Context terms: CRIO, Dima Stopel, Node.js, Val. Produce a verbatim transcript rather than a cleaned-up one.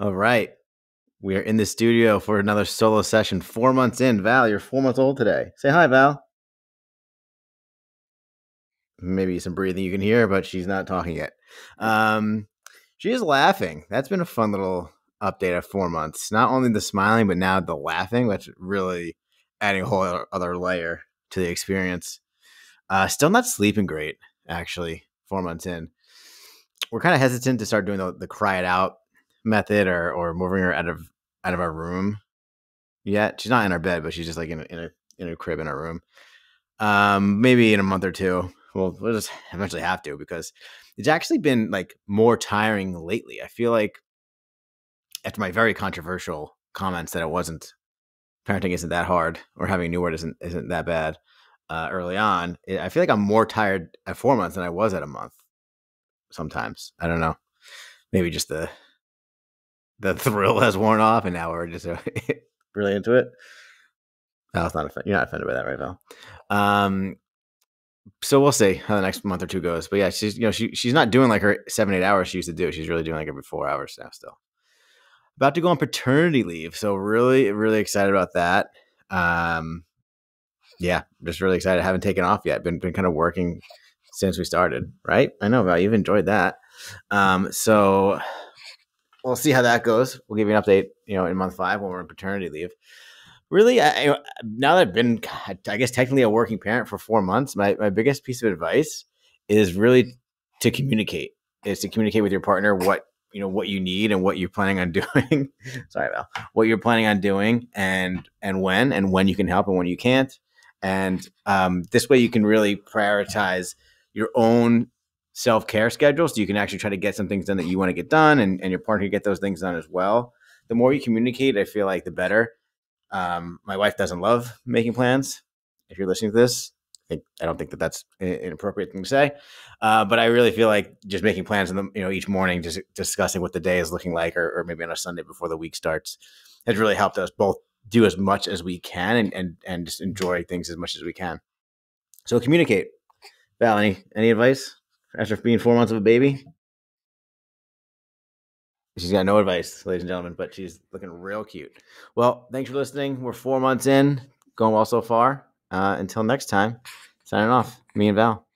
All right. We are in the studio for another solo session. Four months in. Val, you're four months old today. Say hi, Val. Maybe some breathing you can hear, but she's not talking yet. Um, she is laughing. That's been a fun little update at four months. Not only the smiling, but now the laughing, which really adding a whole other layer to the experience. Uh, still not sleeping great, actually, four months in. We're kind of hesitant to start doing the, the cry it out method or or moving her out of out of our room yet. She's not in our bed, but she's just like in a, in a in a crib in our room. Um maybe in a month or two we'll, we'll just eventually have to, because it's actually been like more tiring lately. I feel like after my very controversial comments that it wasn't parenting isn't that hard, or having a new word isn't isn't that bad uh early on, it, I feel like I'm more tired at four months than I was at a month sometimes. I don't know, maybe just the The thrill has worn off, and now we're just really into it. Val's not offended. You're not offended by that, right, Val? Um, so we'll see how the next month or two goes. But yeah, she's you know she she's not doing like her seven eight hours she used to do. She's really doing like every four hours now. Still about to go on paternity leave, so really really excited about that. Um, yeah, just really excited. I haven't taken off yet. Been been kind of working since we started, right? I know, Val. You've enjoyed that. Um, so. We'll see how that goes. We'll give you an update, you know, in month five when we're on paternity leave. Really, I, I, now that I've been, I guess, technically a working parent for four months, my, my biggest piece of advice is really to communicate, is to communicate with your partner what, you know, what you need and what you're planning on doing. Sorry, Val. What you're planning on doing and, and when, and when you can help and when you can't. And um, this way you can really prioritize your own self-care schedules, so you can actually try to get some things done that you want to get done, and, and your partner can get those things done as well. The more you communicate, I feel like the better. Um, my wife doesn't love making plans. If you're listening to this, I, think, I don't think that that's an inappropriate thing to say, uh, but I really feel like just making plans in the, you know, each morning, just discussing what the day is looking like, or, or maybe on a Sunday before the week starts, has really helped us both do as much as we can and, and, and just enjoy things as much as we can. So communicate. Val, any, any advice? After being four months of a baby, she's got no advice, ladies and gentlemen, but she's looking real cute. Well, thanks for listening. We're four months in, going well so far. Uh, until next time, signing off, me and Val.